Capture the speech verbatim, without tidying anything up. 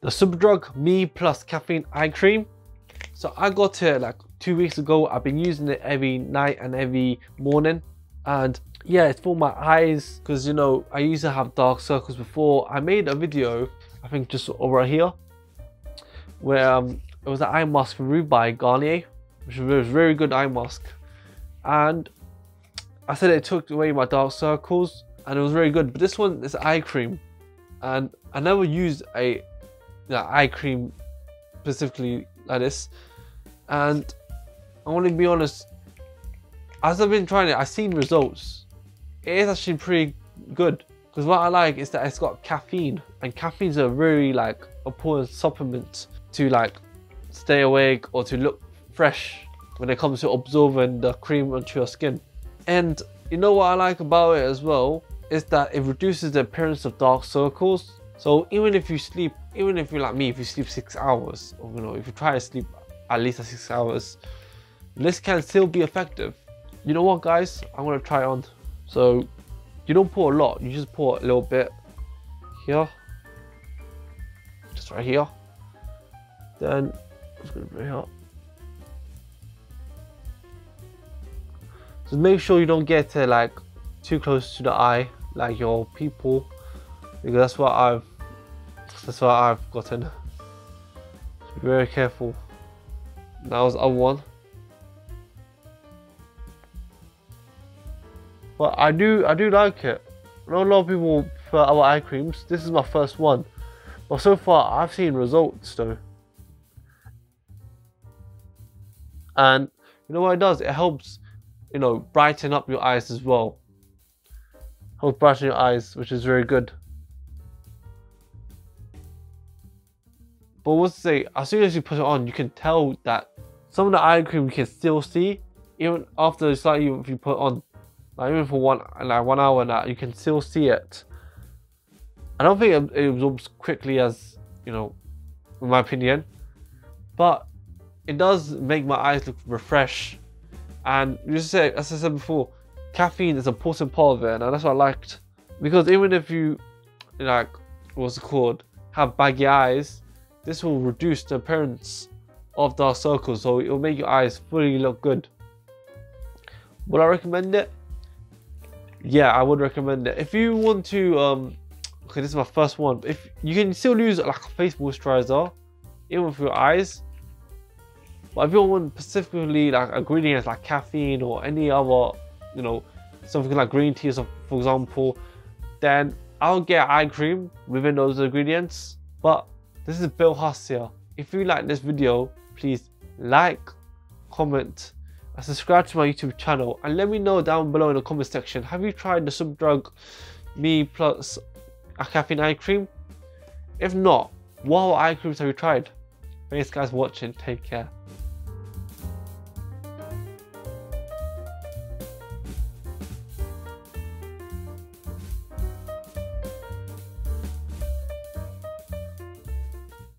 the Superdrug Me Plus Caffeine Eye Cream. So I got it like two weeks ago. I've been using it every night and every morning. And yeah, it's for my eyes because, you know, I used to have dark circles before. I made a video, I think just over here, where um, it was an eye mask from Ruby Garnier, which was a very good eye mask. And I said it took away my dark circles and it was very good. But this one is eye cream. And I never used a you know, eye cream specifically like this. And I want to be honest, as I've been trying it, I've seen results. It is actually pretty good. Because what I like is that it's got caffeine. And caffeine's a very like important supplement to like stay awake or to look fresh when it comes to absorbing the cream onto your skin. And you know what I like about it as well is that it reduces the appearance of dark circles. So even if you sleep, even if you're like me, if you sleep six hours, or you know, if you try to sleep at least six hours, this can still be effective. You know what, guys? I'm gonna try it on. So you don't pour a lot; you just pour a little bit here, just right here. Then I'm just gonna bring it up. So make sure you don't get it like too close to the eye, like your pupil, because that's what I've that's what I've gotten. So be very careful. That was the other one. But I do I do like it. I know a lot of people prefer our eye creams. This is my first one, but so far I've seen results though. And you know what it does? It helps, you know, brighten up your eyes as well. Helps brighten your eyes, which is very good. But what's to say, as soon as you put it on, you can tell that some of the eye cream you can still see even after slightly if you put it on. Like even for one like one hour now, you can still see it. I don't think it absorbs quickly as, you know, in my opinion, but it does make my eyes look refreshed. And you just say, as I said before, caffeine is an important part of it, and that's what I liked. Because even if you, like, what's it called, have baggy eyes, this will reduce the appearance of dark circles, so it will make your eyes fully look good. Would I recommend it? Yeah, I would recommend it. If you want to, um, okay, this is my first one. If you can still use like a face moisturizer, even for your eyes. But if you want specifically like ingredients like caffeine or any other, you know, something like green tea, for example, then I'll get eye cream within those ingredients. But this is Bill Huss here. If you like this video, please like, comment, and subscribe to my YouTube channel. And let me know down below in the comment section, have you tried the Superdrug Me Plus a Caffeine Eye Cream? If not, what eye creams have you tried? Thanks guys for watching. Take care.